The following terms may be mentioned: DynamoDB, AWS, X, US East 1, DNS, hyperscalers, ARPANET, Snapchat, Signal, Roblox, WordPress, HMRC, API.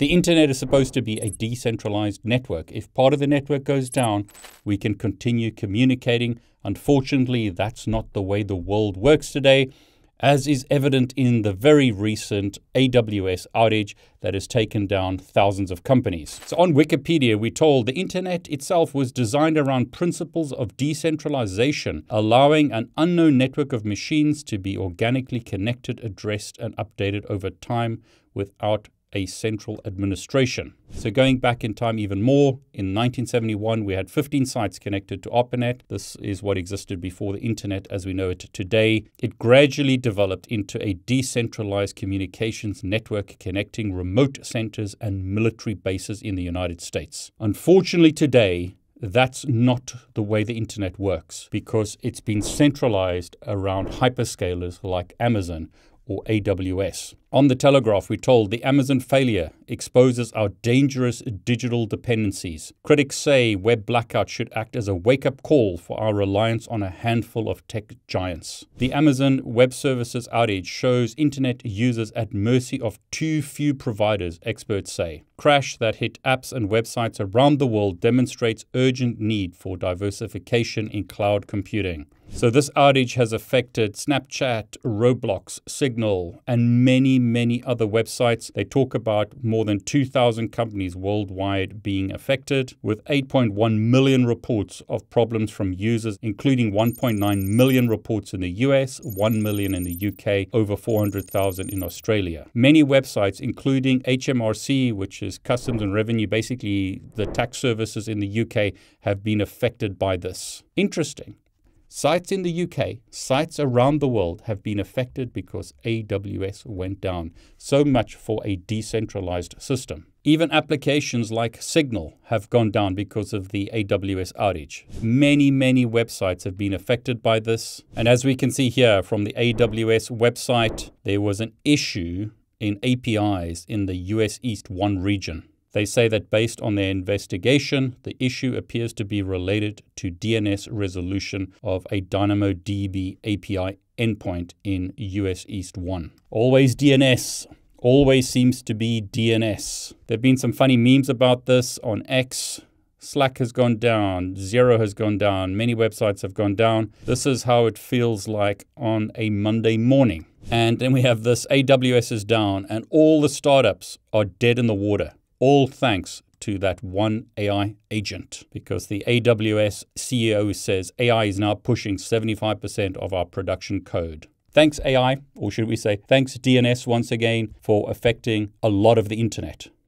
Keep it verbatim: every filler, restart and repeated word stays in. The internet is supposed to be a decentralized network. If part of the network goes down, we can continue communicating. Unfortunately, that's not the way the world works today, as is evident in the very recent A W S outage that has taken down thousands of companies. So on Wikipedia, we're told the internet itself was designed around principles of decentralization, allowing an unknown network of machines to be organically connected, addressed, and updated over time without a central administration. So going back in time even more, in nineteen seventy-one, we had fifteen sites connected to ARPANET. This is what existed before the internet as we know it today. It gradually developed into a decentralized communications network connecting remote centers and military bases in the United States. Unfortunately today, that's not the way the internet works because it's been centralized around hyperscalers like Amazon, or A W S. On The Telegraph, we're told the Amazon failure exposes our dangerous digital dependencies. Critics say web blackout should act as a wake-up call for our reliance on a handful of tech giants. The Amazon Web Services outage shows internet users at mercy of too few providers, experts say. Crash that hit apps and websites around the world demonstrates urgent need for diversification in cloud computing. So this outage has affected Snapchat, Roblox, Signal, and many, many other websites. They talk about more than two thousand companies worldwide being affected, with eight point one million reports of problems from users, including one point nine million reports in the U S, one million in the U K, over four hundred thousand in Australia. Many websites, including H M R C, which is Customs and Revenue, basically the tax services in the U K, have been affected by this. Interesting. Sites in the U K, sites around the world have been affected because A W S went down. So much for a decentralized system. Even applications like Signal have gone down because of the A W S outage. Many, many websites have been affected by this. And as we can see here from the A W S website, there was an issue in A P Is in the U S East one region. They say that based on their investigation, the issue appears to be related to D N S resolution of a DynamoDB A P I endpoint in U S East one. Always D N S. Always seems to be D N S. There have been some funny memes about this on X. Slack has gone down. Zero has gone down. Many websites have gone down. This is how it feels like on a Monday morning. And then we have this A W S is down and all the startups are dead in the water. All thanks to that one A I agent, because the A W S C E O says A I is now pushing seventy-five percent of our production code. Thanks A I, or should we say thanks D N S once again, for affecting a lot of the internet.